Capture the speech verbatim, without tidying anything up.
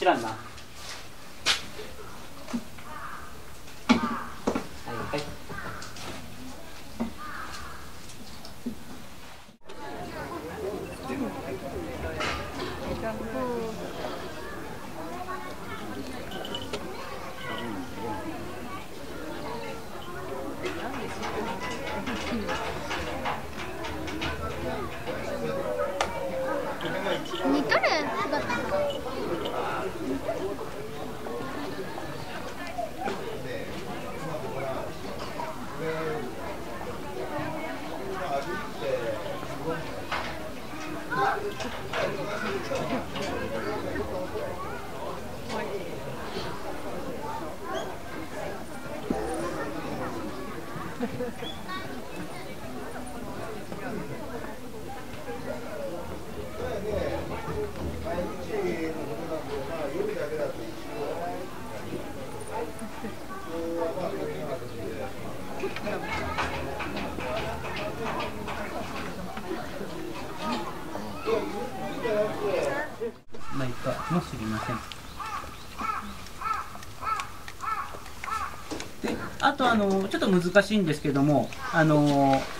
知らんな。はいはい。似とる姿。ないかも知りません。で、あとあのちょっと難しいんですけども、あのー